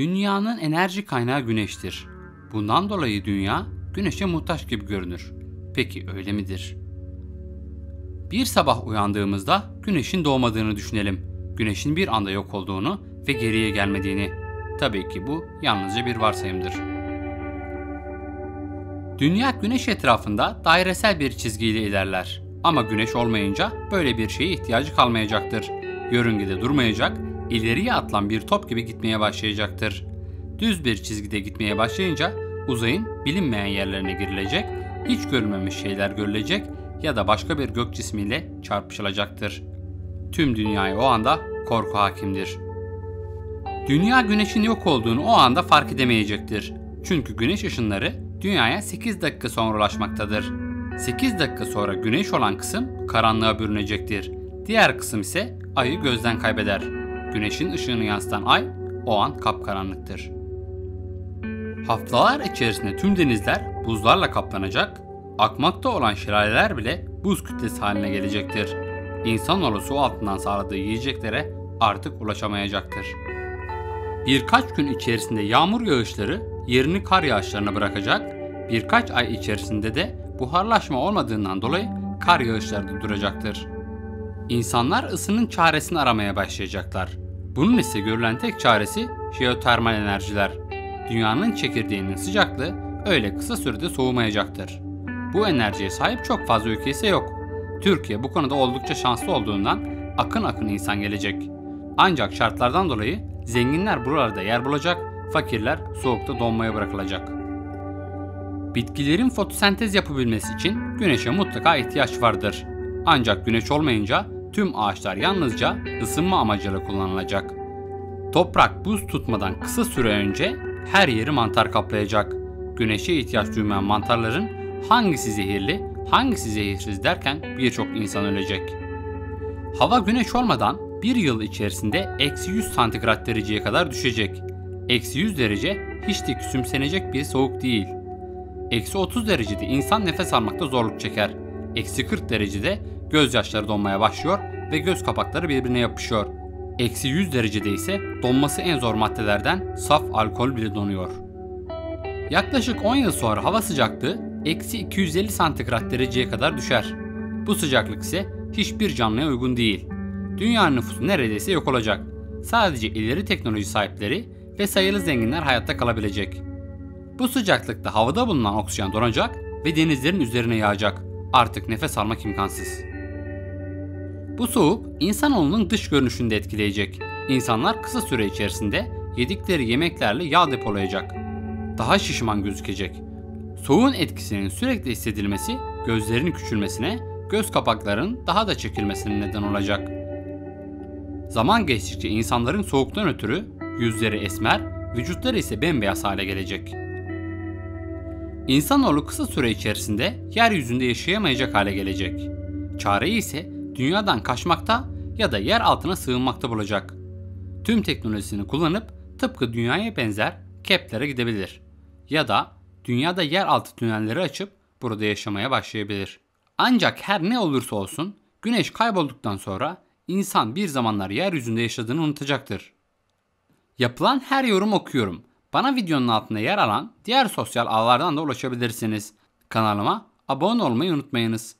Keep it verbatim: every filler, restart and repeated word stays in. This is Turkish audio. Dünyanın enerji kaynağı güneştir. Bundan dolayı dünya güneşe muhtaç gibi görünür. Peki öyle midir? Bir sabah uyandığımızda güneşin doğmadığını düşünelim. Güneşin bir anda yok olduğunu ve geriye gelmediğini. Tabii ki bu yalnızca bir varsayımdır. Dünya güneş etrafında dairesel bir çizgiyle ilerler. Ama güneş olmayınca böyle bir şeye ihtiyacı kalmayacaktır. Yörüngede durmayacak, ileriye atılan bir top gibi gitmeye başlayacaktır. Düz bir çizgide gitmeye başlayınca uzayın bilinmeyen yerlerine girilecek, hiç görülmemiş şeyler görülecek ya da başka bir gök cismiyle çarpışılacaktır. Tüm dünyaya o anda korku hakimdir. Dünya güneşin yok olduğunu o anda fark edemeyecektir. Çünkü güneş ışınları dünyaya sekiz dakika sonra ulaşmaktadır. sekiz dakika sonra güneş olan kısım karanlığa bürünecektir. Diğer kısım ise ayı gözden kaybeder. Güneşin ışığını yansıtan ay o an kapkaranlıktır. Haftalar içerisinde tüm denizler buzlarla kaplanacak, akmakta olan şelaleler bile buz kütlesi haline gelecektir. İnsanoğlu su altından sağladığı yiyeceklere artık ulaşamayacaktır. Birkaç gün içerisinde yağmur yağışları yerini kar yağışlarına bırakacak, birkaç ay içerisinde de buharlaşma olmadığından dolayı kar yağışları da duracaktır. İnsanlar ısının çaresini aramaya başlayacaklar. Bunun ise görülen tek çaresi jeotermal enerjiler. Dünyanın çekirdeğinin sıcaklığı öyle kısa sürede soğumayacaktır. Bu enerjiye sahip çok fazla ülke ise yok. Türkiye bu konuda oldukça şanslı olduğundan akın akın insan gelecek. Ancak şartlardan dolayı zenginler buralarda yer bulacak, fakirler soğukta donmaya bırakılacak. Bitkilerin fotosentez yapabilmesi için güneşe mutlaka ihtiyaç vardır. Ancak güneş olmayınca tüm ağaçlar yalnızca ısınma amacıyla kullanılacak. Toprak buz tutmadan kısa süre önce her yeri mantar kaplayacak. Güneşe ihtiyaç duymayan mantarların hangisi zehirli, hangisi zehirsiz derken birçok insan ölecek. Hava güneş olmadan bir yıl içerisinde eksi yüz santigrat dereceye kadar düşecek. eksi yüz derece hiç de küçümsenecek bir soğuk değil. eksi otuz derecede insan nefes almakta zorluk çeker. eksi kırk derecede gözyaşları donmaya başlıyor ve göz kapakları birbirine yapışıyor. eksi yüz derecede ise donması en zor maddelerden saf alkol bile donuyor. Yaklaşık on yıl sonra hava sıcaklığı eksi iki yüz elli santigrat dereceye kadar düşer. Bu sıcaklık ise hiçbir canlıya uygun değil. Dünya nüfusu neredeyse yok olacak. Sadece ileri teknoloji sahipleri ve sayılı zenginler hayatta kalabilecek. Bu sıcaklıkta havada bulunan oksijen donacak ve denizlerin üzerine yağacak. Artık nefes almak imkansız. Bu soğuk insanoğlunun dış görünüşünü de etkileyecek. İnsanlar kısa süre içerisinde yedikleri yemeklerle yağ depolayacak. Daha şişman gözükecek. Soğuğun etkisinin sürekli hissedilmesi gözlerin küçülmesine, göz kapaklarının daha da çekilmesine neden olacak. Zaman geçtikçe insanların soğuktan ötürü yüzleri esmer, vücutları ise bembeyaz hale gelecek. İnsanoğlu kısa süre içerisinde yeryüzünde yaşayamayacak hale gelecek. Çareyi ise dünyadan kaçmakta ya da yer altına sığınmakta bulacak. Tüm teknolojisini kullanıp tıpkı dünyaya benzer Kepler'e gidebilir. Ya da dünyada yeraltı tünelleri açıp burada yaşamaya başlayabilir. Ancak her ne olursa olsun güneş kaybolduktan sonra İnsan bir zamanlar yeryüzünde yaşadığını unutacaktır. Yapılan her yorum okuyorum. Bana videonun altında yer alan diğer sosyal ağlardan da ulaşabilirsiniz. Kanalıma abone olmayı unutmayınız.